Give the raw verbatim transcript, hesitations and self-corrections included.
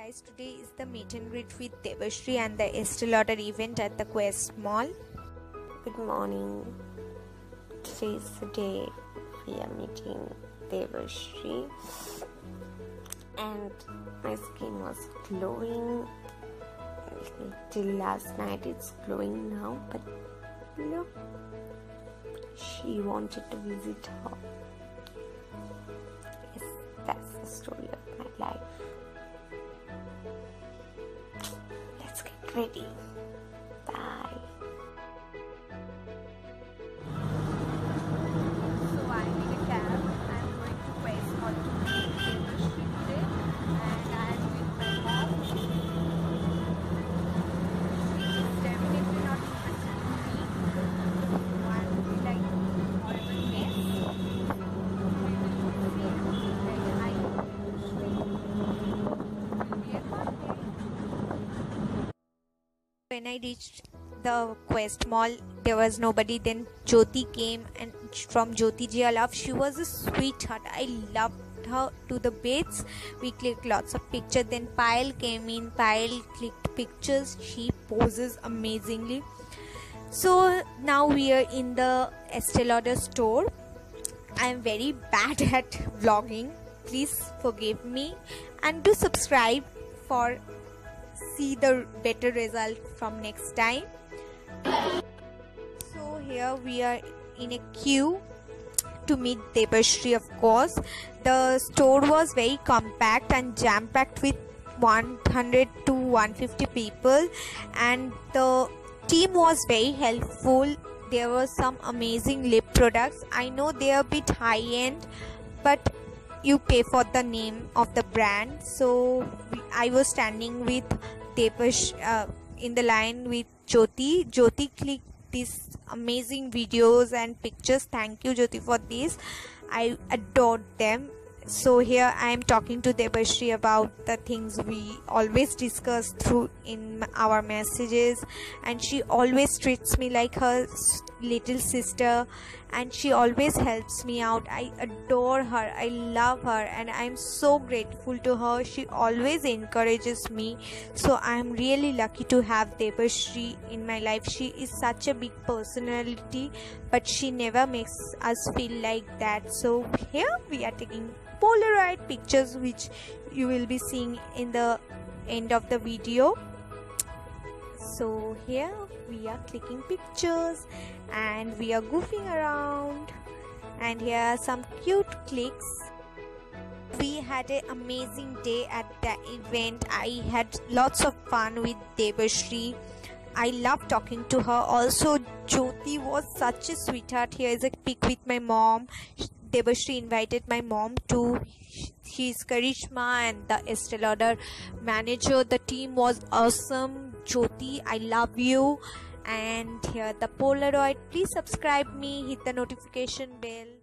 guys, today is the meet and greet with Devashri and the Estée Lauder event at the Quest Mall. Good morning. Today is the day we are meeting Devashri, and my skin was glowing till last night. It's glowing now, but look, she wanted to visit her. Yes, that's the story of my life. Let's get ready. Bye. So I need a cab. I'm going to Quest Mall to meet Devashri today, and I am with my mom. She is definitely not interested in me. I will be like horrible guest. We will see when I Devashri. When I reached the Quest Mall, there was nobody. Then Jyoti came, and from Jyoti Jiya Love, she was a sweetheart. I loved her to the bits. We clicked lots of pictures. Then Payal came in. Payal clicked pictures. She poses amazingly. So now we are in the Estée Lauder store. I am very bad at vlogging. Please forgive me, and do subscribe for see the better result from next time. So here we are in a queue to meet Devashri, of course. The store was very compact and jam-packed with one hundred to one hundred fifty people, and the team was very helpful. There were some amazing lip products. I know they are a bit high-end, but you pay for the name of the brand. So I was standing with Devashri uh, in the line with Jyoti. Jyoti clicked these amazing videos and pictures. Thank you, Jyoti, for this. I adored them. So here I am talking to Devashri about the things we always discuss through in our messages, and she always treats me like her little sister, and she always helps me out. I adore her. I love her, and I am so grateful to her. She always encourages me. So I am really lucky to have Devashri in my life. She is such a big personality, but she never makes us feel like that. So here we are taking Polaroid pictures, which you will be seeing in the end of the video. So here we are clicking pictures and we are goofing around, and here are some cute clicks. We had an amazing day at the event. I had lots of fun with Devashri. I love talking to her. Also, Jyoti was such a sweetheart. Here is a pic with my mom. Devashri invited my mom to his Karishma and the Estée Lauder manager. The team was awesome. Jyoti, I love you. And here the Polaroid. Please subscribe me. Hit the notification bell.